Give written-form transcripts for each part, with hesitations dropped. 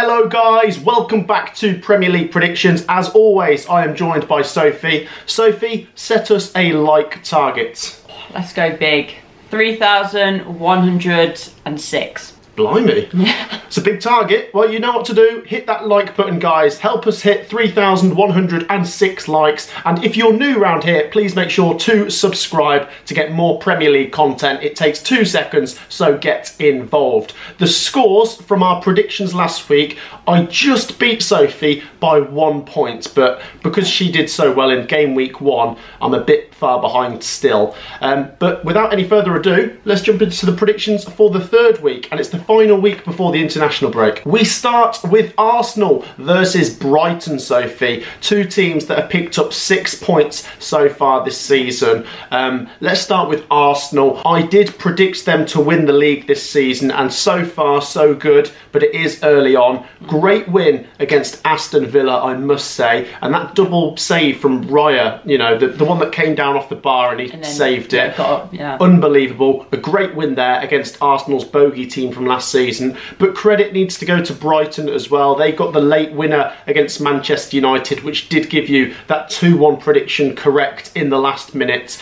Hello guys, welcome back to Premier League Predictions. As always, I am joined by Sophie. Sophie, set us a like target. Let's go big. 3,106. Blimey. Yeah. It's a big target. Well, you know what to do. Hit that like button, guys. Help us hit 3,106 likes. And if you're new around here, please make sure to subscribe to get more Premier League content. It takes 2 seconds, so get involved. The scores from our predictions last week, I just beat Sophie by 1 point, but because she did so well in game week one, I'm a bit far behind still. But without any further ado, let's jump into the predictions for the third week, and it's the final week before the international break. We start with Arsenal versus Brighton, Sophie. Two teams that have picked up 6 points so far this season. Let's start with Arsenal. I did predict them to win the league this season, and so far so good, but it is early on. Great win against Aston Villa, I must say, and that double save from Raya, you know, the one that came down off the bar and he saved it. Got up, yeah. Unbelievable. A great win there against Arsenal's bogey team from last season, but credit needs to go to Brighton as well. They got the late winner against Manchester United, which did give you that 2-1 prediction correct in the last minute.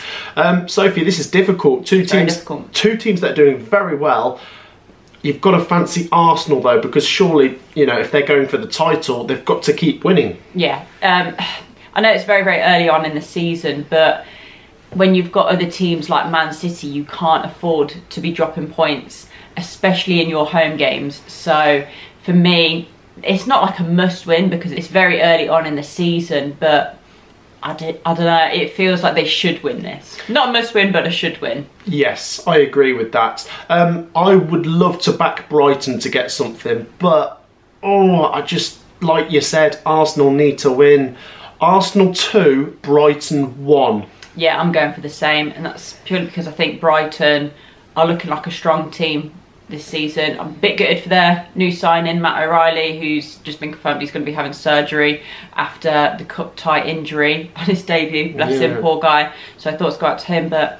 Sophie, this is difficult. Two teams that are doing very well. You've got to fancy Arsenal though, because surely, you know, if they're going for the title, they've got to keep winning. Yeah, I know it's very, very early on in the season, but when you've got other teams like Man City, you can't afford to be dropping points, especially in your home games. So for me, it's not like a must win because it's very early on in the season, but I don't know, it feels like they should win this. Not a must win, but a should win. Yes, I agree with that. I would love to back Brighton to get something, but I just, like you said, Arsenal need to win. Arsenal 2, Brighton 1. Yeah, I'm going for the same, and that's purely because I think Brighton are looking like a strong team this season. I'm a bit gutted for their new signing, Matt O'Reilly, who's just been confirmed he's going to be having surgery after the cup tie injury on his debut. Bless him, poor guy. So thoughts go out to him, but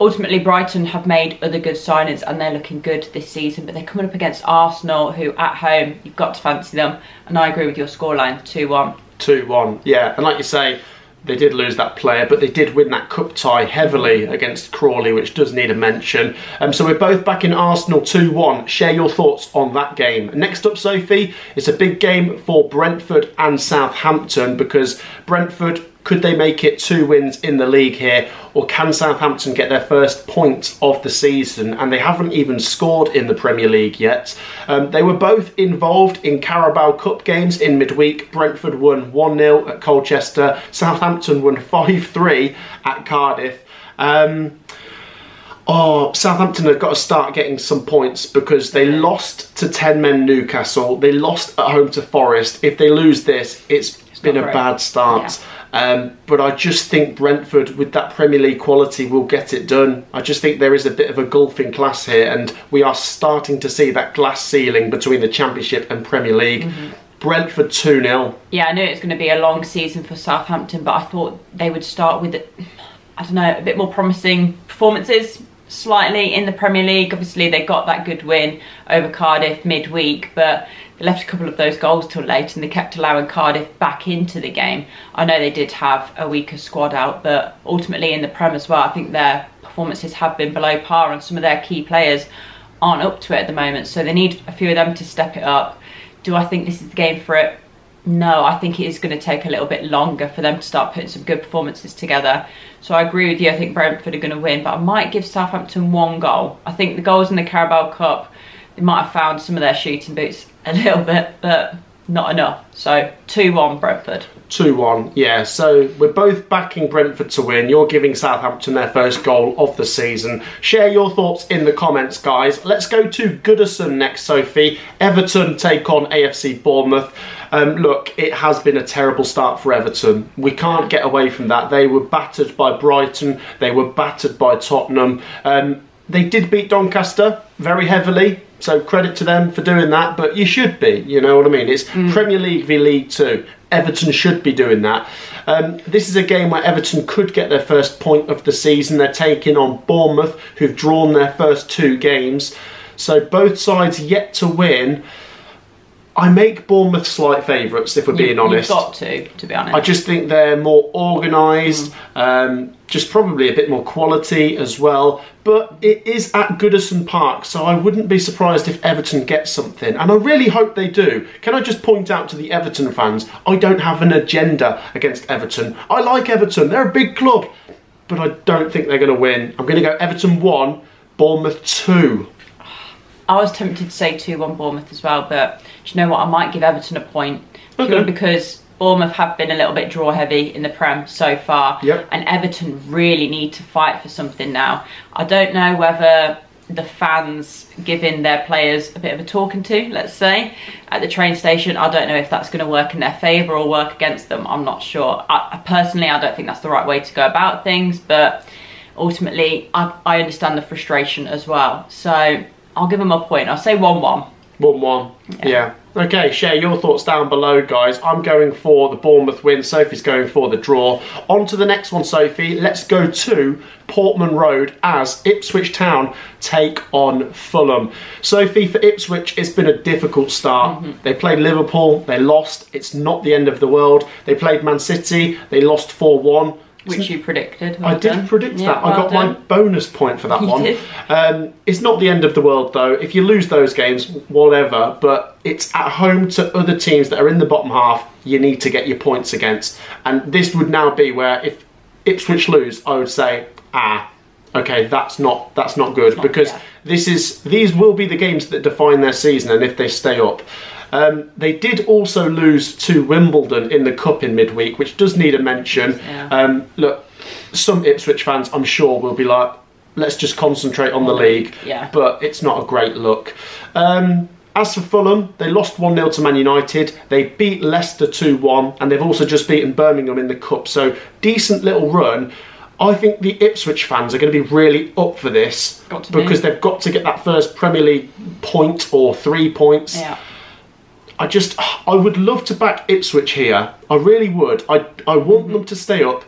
ultimately Brighton have made other good signings and they're looking good this season, but they're coming up against Arsenal, who at home, you've got to fancy them. And I agree with your scoreline, 2-1. 2-1, yeah, and like you say, they did lose that player, but they did win that cup tie heavily against Crawley, which does need a mention. So we're both back in Arsenal 2-1. Share your thoughts on that game. Next up, Sophie, it's a big game for Brentford and Southampton, because Brentford, could they make it 2 wins in the league here, or can Southampton get their first point of the season? And they haven't even scored in the Premier League yet. They were both involved in Carabao Cup games in midweek. Brentford won 1-0 at Colchester. Southampton won 5-3 at Cardiff. Southampton have got to start getting some points, because they lost to 10 men Newcastle. They lost at home to Forest. If they lose this, it's been a bad start. Yeah. But I just think Brentford, with that Premier League quality, will get it done. I just think there is a bit of a gulf in class here, and we are starting to see that glass ceiling between the Championship and Premier League. Mm-hmm. Brentford 2-0. Yeah, I knew it was going to be a long season for Southampton, but I thought they would start with, I don't know, a bit more promising performances slightly in the Premier League. Obviously, they got that good win over Cardiff midweek, but they left a couple of those goals till late and they kept allowing Cardiff back into the game. I know they did have a weaker squad out, but ultimately in the Prem as well, I think their performances have been below par and some of their key players aren't up to it at the moment, so they need a few of them to step it up. Do I think this is the game for it? No, I think it is going to take a little bit longer for them to start putting some good performances together. So I agree with you, I think Brentford are going to win, but I might give Southampton 1 goal. I think the goals in the Carabao Cup, they might have found some of their shooting boots a little bit, but not enough. So 2-1 Brentford. 2-1, yeah. So we're both backing Brentford to win. You're giving Southampton their first goal of the season. Share your thoughts in the comments, guys. Let's go to Goodison next, Sophie. Everton take on AFC Bournemouth. Look, it has been a terrible start for Everton. We can't get away from that. They were battered by Brighton. They were battered by Tottenham. They did beat Doncaster very heavily, so credit to them for doing that, but you should be, you know what I mean? It's Premier League v League 2. Everton should be doing that. This is a game where Everton could get their first point of the season. They're taking on Bournemouth, who've drawn their first 2 games. So both sides yet to win. I make Bournemouth slight favourites, if we're being honest. You've got to be honest. I just think they're more organised, just probably a bit more quality as well. But it is at Goodison Park, so I wouldn't be surprised if Everton get something. And I really hope they do. Can I just point out to the Everton fans, I don't have an agenda against Everton. I like Everton, they're a big club. But I don't think they're going to win. I'm going to go Everton 1, Bournemouth 2. I was tempted to say 2-1 Bournemouth as well, but do you know what? I might give Everton a point. Okay. Purely because Bournemouth have been a little bit draw-heavy in the Prem so far. Yep. And Everton really need to fight for something now. I don't know whether the fans giving their players a bit of a talking to, let's say, at the train station. I don't know if that's going to work in their favour or work against them. I'm not sure. Personally, I don't think that's the right way to go about things. But ultimately, I understand the frustration as well. So I'll give them a point. I'll say 1-1. 1-1, yeah. Okay, share your thoughts down below, guys. I'm going for the Bournemouth win. Sophie's going for the draw. On to the next one, Sophie. Let's go to Portman Road as Ipswich Town take on Fulham. Sophie, for Ipswich, it's been a difficult start. They played Liverpool. They lost. It's not the end of the world. They played Man City. They lost 4-1. Which you predicted. I did predict that. I got my bonus point for that one. It's not the end of the world, though. If you lose those games, whatever. But it's at home to other teams that are in the bottom half you need to get your points against. And this would now be where if Ipswich lose, I would say, okay, that's not good. Because these will be the games that define their season and if they stay up. They did also lose to Wimbledon in the Cup in midweek, which does need a mention. Yeah. Look, some Ipswich fans, I'm sure, will be like, let's just concentrate on the league. Yeah. But it's not a great look. As for Fulham, they lost 1-0 to Man United. They beat Leicester 2-1, and they've also just beaten Birmingham in the Cup. So, decent little run. I think the Ipswich fans are going to be really up for this because they've got to get that first Premier League point or 3 points. Yeah. I would love to back Ipswich here. I really would. I want them to stay up,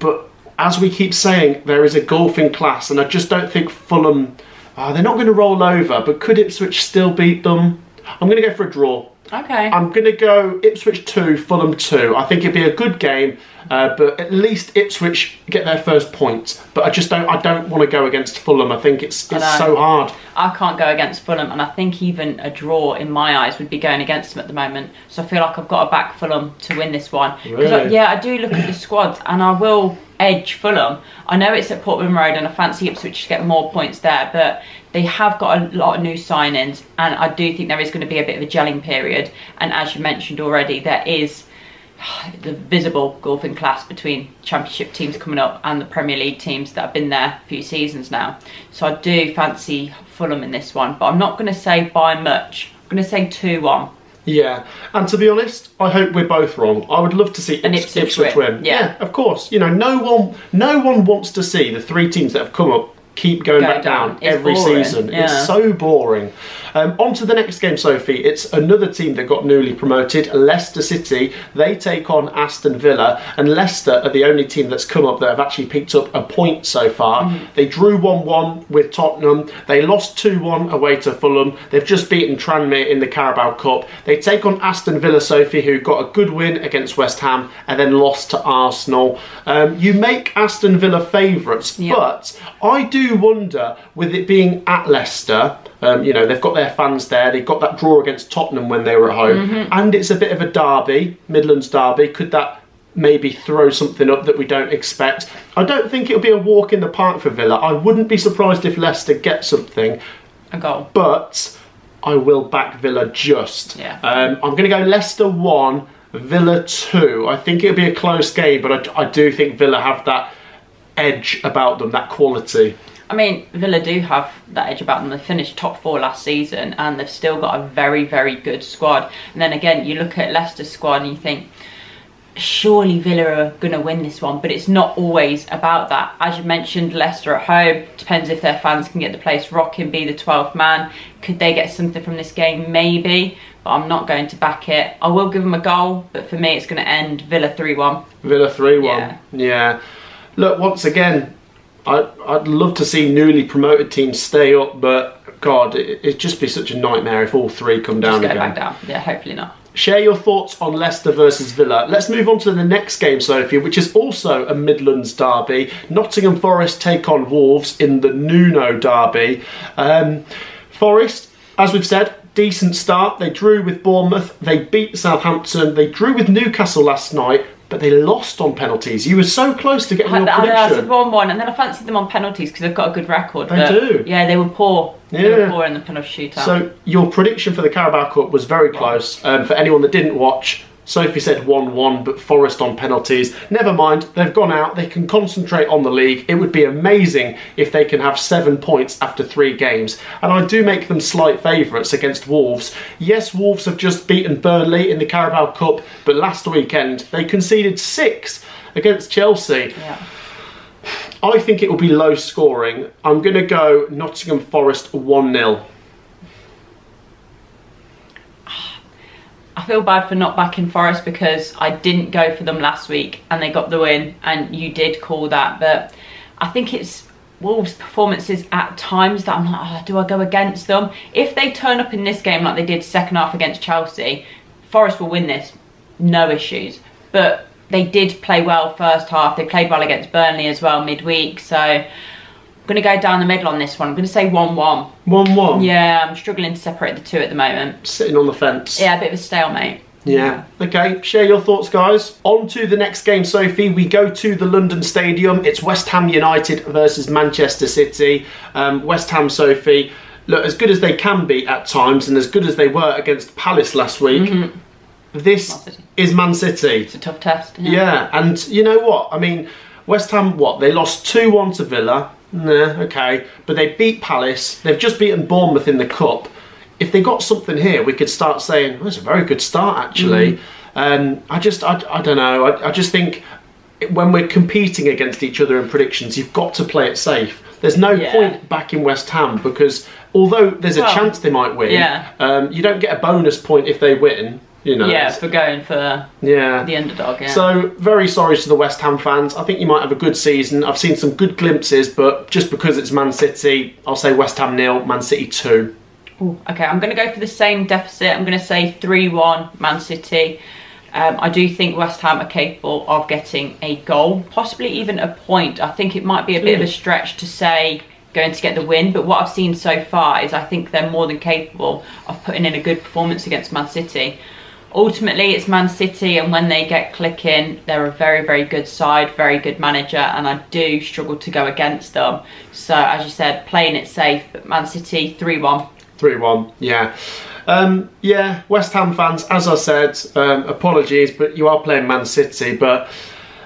but as we keep saying, there is a golfing class, and I just don't think Fulham, they're not going to roll over, but could Ipswich still beat them? I'm going to go for a draw. Okay. I'm going to go Ipswich 2, Fulham 2. I think it'd be a good game, but at least Ipswich get their first point. But I don't want to go against Fulham. I think it's so hard. I can't go against Fulham, and I think even a draw in my eyes would be going against them at the moment. So I feel like I've got to back Fulham to win this one. Really? Yeah, I do look at the squads, and I will edge Fulham. I know it's at Portman Road, and I fancy Ipswich to get more points there, but they have got a lot of new signings, and I do think there is going to be a bit of a gelling period. And as you mentioned already, there is the visible golfing class between Championship teams coming up and the Premier League teams that have been there a few seasons now. So I do fancy Fulham in this one, but I'm not going to say by much. I'm going to say 2-1. Yeah, and to be honest, I hope we're both wrong. I would love to see Ipswich win. Yeah, of course. You know, no one wants to see the three teams that have come up keep going back down every season. Yeah. It's so boring. On to the next game, Sophie. It's another team that got newly promoted, Leicester City. They take on Aston Villa, and Leicester are the only team that's come up that have actually picked up a point so far. They drew 1-1 with Tottenham. They lost 2-1 away to Fulham. They've just beaten Tranmere in the Carabao Cup. They take on Aston Villa, Sophie, who got a good win against West Ham and then lost to Arsenal. You make Aston Villa favourites, but I do wonder, with it being at Leicester, you know, they've got their fans there, they got that draw against Tottenham when they were at home, and it's a bit of a derby, Midlands derby. Could that maybe throw something up that we don't expect? I don't think it'll be a walk in the park for Villa. I wouldn't be surprised if Leicester get something, a goal, but I will back Villa just. I'm going to go Leicester 1, Villa 2. I think it'll be a close game, but I do think Villa have that edge about them, that quality. I mean, Villa do have that edge about them. They finished top 4 last season, and they've still got a very, very good squad. And then again, you look at Leicester's squad and you think, surely Villa are going to win this one, but it's not always about that. As you mentioned, Leicester at home, depends if their fans can get the place rocking, be the 12th man. Could they get something from this game? Maybe. I'm not going to back it. I will give them a goal, but for me, it's going to end Villa 3-1. Villa 3-1, yeah. Look, once again, I'd love to see newly promoted teams stay up, but God, it'd just be such a nightmare if all three come down again. Just go back down. Yeah, hopefully not. Share your thoughts on Leicester versus Villa. Let's move on to the next game, Sophie, which is also a Midlands derby. Nottingham Forest take on Wolves in the Nuno derby. Forest, as we've said, decent start. They drew with Bournemouth. They beat Southampton. They drew with Newcastle last night, but they lost on penalties. You were so close to getting your prediction. I said 1-1, and then I fancied them on penalties because they've got a good record. They do. Yeah, they were poor. Yeah. They were poor in the penalty shootout. So your prediction for the Carabao Cup was very close. For anyone that didn't watch, Sophie said 1-1, but Forest on penalties. Never mind, they've gone out. They can concentrate on the league. It would be amazing if they can have 7 points after 3 games. And I do make them slight favourites against Wolves. Yes, Wolves have just beaten Burnley in the Carabao Cup, but last weekend they conceded 6 against Chelsea. Yeah. I think it will be low scoring. I'm going to go Nottingham Forest 1-0. I feel bad for not backing Forest because I didn't go for them last week and they got the win, and you did call that, but I think it's Wolves' performances at times that I'm like, oh, do I go against them? If they turn up in this game like they did second half against Chelsea, Forest will win this, no issues. But they did play well first half. They played well against Burnley as well midweek, so I'm going to go down the middle on this one. I'm going to say 1-1. 1-1? Yeah, I'm struggling to separate the two at the moment. Sitting on the fence. Yeah, a bit of a stalemate. Yeah. Okay, share your thoughts, guys. On to the next game, Sophie. We go to the London Stadium. It's West Ham United versus Manchester City. West Ham, Sophie, look, as good as they can be at times and as good as they were against Palace last week, this is Man City. It's a tough test. Yeah, and you know what? I mean, West Ham, what? They lost 2-1 to Villa. Nah, okay. But they beat Palace. They've just beaten Bournemouth in the Cup. If they got something here, we could start saying, well, that's a very good start, actually. I don't know. I just think when we're competing against each other in predictions, you've got to play it safe. There's no point backing West Ham because although there's a chance they might win, you don't get a bonus point if they win. You know, yeah, for going for the underdog. Yeah. So very sorry to the West Ham fans. I think you might have a good season. I've seen some good glimpses, but just because it's Man City, I'll say West Ham 0, Man City 2. Ooh, okay, I'm going to go for the same deficit. I'm going to say 3-1 Man City. I do think West Ham are capable of getting a goal, possibly even a point. I think it might be a bit of a stretch to say going to get the win, but what I've seen so far is I think they're more than capable of putting in a good performance against Man City. Ultimately, it's Man City, and when they get clicking, they're a very, very good side, very good manager, and I do struggle to go against them. So, as you said, playing it safe, but Man City, 3-1. 3-1, yeah. Yeah, West Ham fans, as I said, apologies, but you are playing Man City, but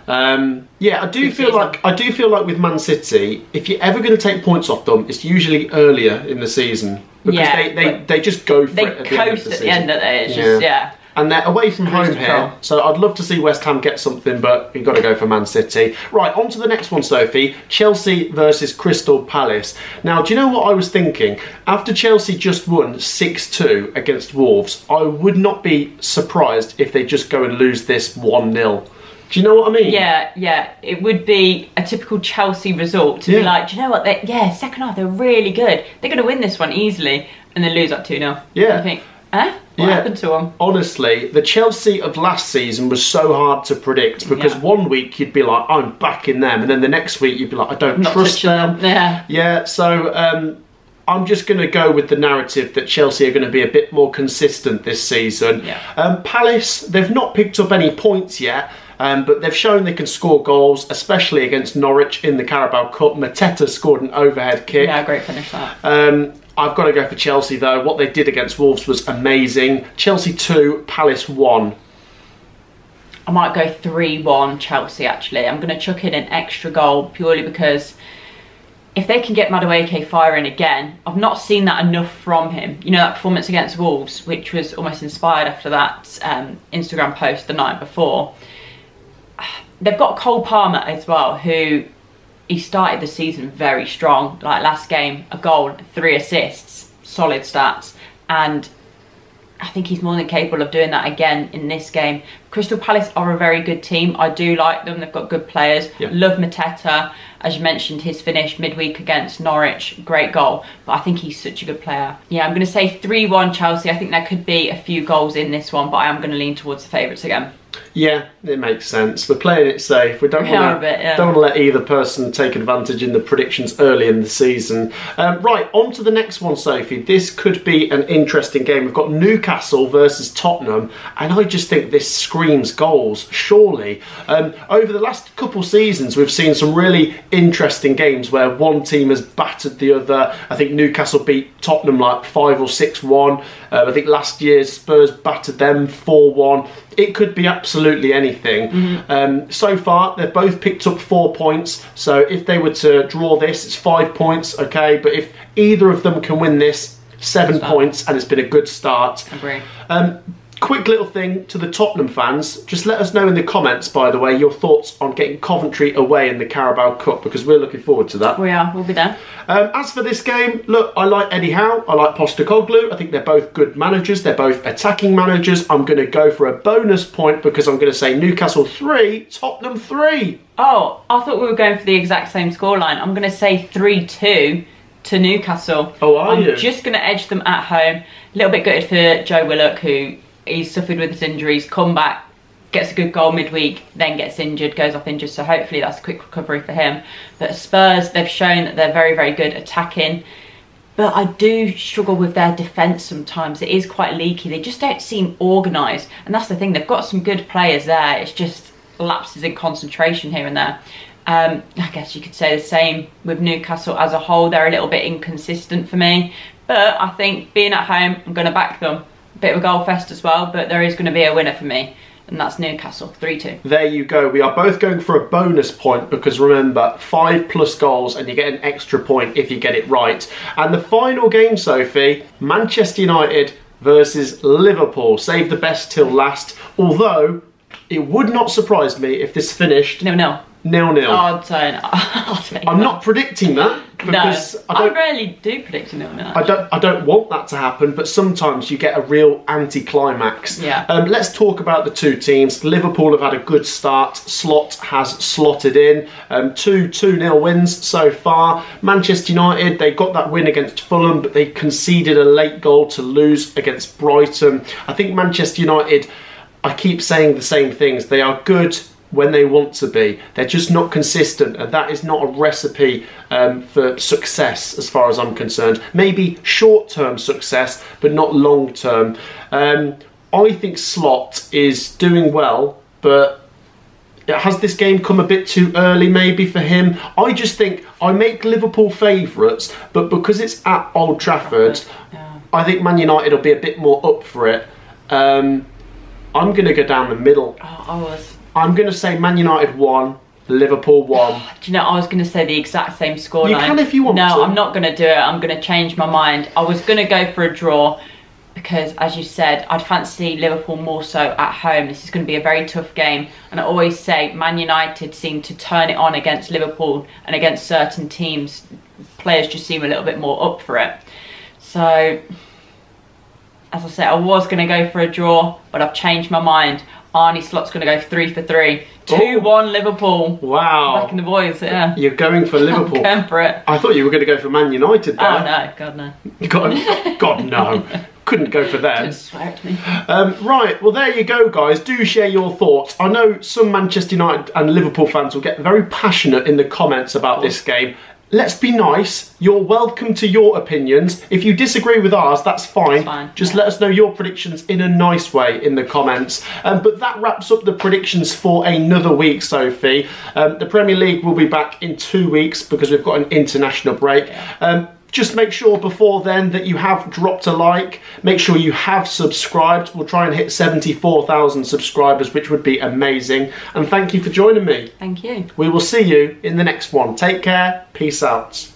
yeah, I do feel like with Man City, if you're ever going to take points off them, it's usually earlier in the season because they just go for it. They coast at the end of it. It's just and they're away from home here, so I'd love to see West Ham get something, but you've got to go for Man City. Right, on to the next one, Sophie. Chelsea versus Crystal Palace. Now, do you know what I was thinking? After Chelsea just won 6-2 against Wolves, I would not be surprised if they just go and lose this 1-0. Do you know what I mean? Yeah, yeah. It would be a typical Chelsea result to be like, do you know what? Second half, they're really good. They're going to win this one easily, and then lose that 2-0. Yeah. You think, eh? What happened to them? Honestly, the Chelsea of last season was so hard to predict because one week you'd be like, I'm backing them, and then the next week you'd be like, I don't trust them. Yeah. Yeah, so I'm just going to go with the narrative that Chelsea are going to be a bit more consistent this season. Yeah. Palace, they've not picked up any points yet. But they've shown they can score goals, especially against Norwich in the Carabao Cup. Mateta scored an overhead kick. Yeah, great finish that. I've got to go for Chelsea, though. What they did against Wolves was amazing. Chelsea 2, Palace 1. I might go 3-1 Chelsea, actually. I'm going to chuck in an extra goal purely because if they can get Madueke firing again, I've not seen that enough from him. You know, that performance against Wolves, which was almost inspired after that Instagram post the night before. They've got Cole Palmer as well, who he started the season very strong. Like last game, a goal, 3 assists, solid stats. And I think he's more than capable of doing that again in this game. Crystal Palace are a very good team. I do like them. They've got good players. Yeah. Love Mateta. As you mentioned, his finish midweek against Norwich, great goal. But I think he's such a good player. Yeah, I'm going to say 3-1 Chelsea. I think there could be a few goals in this one, but I am going to lean towards the favourites again. Yeah, it makes sense. We're playing it safe. We don't want to let either person take advantage in the predictions early in the season. Right, on to the next one, Sophie. This could be an interesting game. We've got Newcastle versus Tottenham, and I just think this screams goals, surely. Over the last couple seasons, we've seen some really interesting games where one team has battered the other. I think Newcastle beat Tottenham like 5 or 6-1. I think last year Spurs battered them 4-1. It could be absolutely anything. Mm-hmm. So far, they've both picked up 4 points. So if they were to draw this, it's 5 points, okay? But if either of them can win this, 7 points, and it's been a good start. Agree. Quick little thing to the Tottenham fans. Just let us know in the comments, by the way, your thoughts on getting Coventry away in the Carabao Cup, because we're looking forward to that. We are. We'll be there. As for this game, look, I like Eddie Howe. I like Postacoglu. I think they're both good managers. They're both attacking managers. I'm going to go for a bonus point because I'm going to say Newcastle 3, Tottenham 3. Oh, I thought we were going for the exact same scoreline. I'm going to say 3-2 to Newcastle. Oh, I'm just going to edge them at home. A little bit gutted for Joe Willock, who... he's suffered with his injuries, come back, gets a good goal midweek, then gets injured, goes off injured. So hopefully that's a quick recovery for him. But Spurs, they've shown that they're very, very good attacking. But I do struggle with their defence sometimes. It is quite leaky. They just don't seem organised. And that's the thing. They've got some good players there. It's just lapses in concentration here and there. I guess you could say the same with Newcastle as a whole. They're a little bit inconsistent for me. But I think being at home, I'm going to back them. Bit of a goal fest as well, but there is going to be a winner for me, and that's Newcastle, 3-2. There you go. We are both going for a bonus point because, remember, 5+ goals and you get an extra point if you get it right. And the final game, Sophie, Manchester United versus Liverpool. Save the best till last, although it would not surprise me if this finished... 0-0. 0-0. I'm not predicting that. Because no, I rarely do predict a 0-0. I don't want that to happen, but sometimes you get a real anti-climax. Yeah. Let's talk about the two teams. Liverpool have had a good start. Slot has slotted in. Two 2-0 wins so far. Manchester United, they got that win against Fulham, but they conceded a late goal to lose against Brighton. I think Manchester United, I keep saying the same things. They are good when they want to be. They're just not consistent, and that is not a recipe for success as far as I'm concerned. Maybe short-term success, but not long-term. I think Slot is doing well, but has this game come a bit too early maybe for him? I just think I make Liverpool favourites, but because it's at Old Trafford, yeah. I think Man United will be a bit more up for it. I'm going to go down the middle. Oh, I'm going to say Man United 1, Liverpool 1. Do you know, I was going to say the exact same scoreline. You can if you want to. No, I'm not going to do it. I'm going to change my mind. I was going to go for a draw because, as you said, I'd fancy Liverpool more so at home. This is going to be a very tough game. And I always say Man United seem to turn it on against Liverpool and against certain teams. Players just seem a little bit more up for it. So, as I said, I was going to go for a draw, but I've changed my mind. Arne Slot's going to go 3 for 3. 2-1 Liverpool. Wow. Back in the boys, yeah. You're going for Liverpool. I'm going for it. I thought you were going to go for Man United there. Oh, no. God, no. God, no. Couldn't go for them. Don't swear at me. Right, well, there you go, guys. Do share your thoughts. I know some Manchester United and Liverpool fans will get very passionate in the comments about this game. Let's be nice. You're welcome to your opinions. If you disagree with ours, that's fine. That's fine. Just let us know your predictions in a nice way in the comments. But that wraps up the predictions for another week, Sophie. The Premier League will be back in 2 weeks because we've got an international break. Just make sure before then that you have dropped a like. Make sure you have subscribed. We'll try and hit 74,000 subscribers, which would be amazing. And thank you for joining me. Thank you. We will see you in the next one. Take care. Peace out.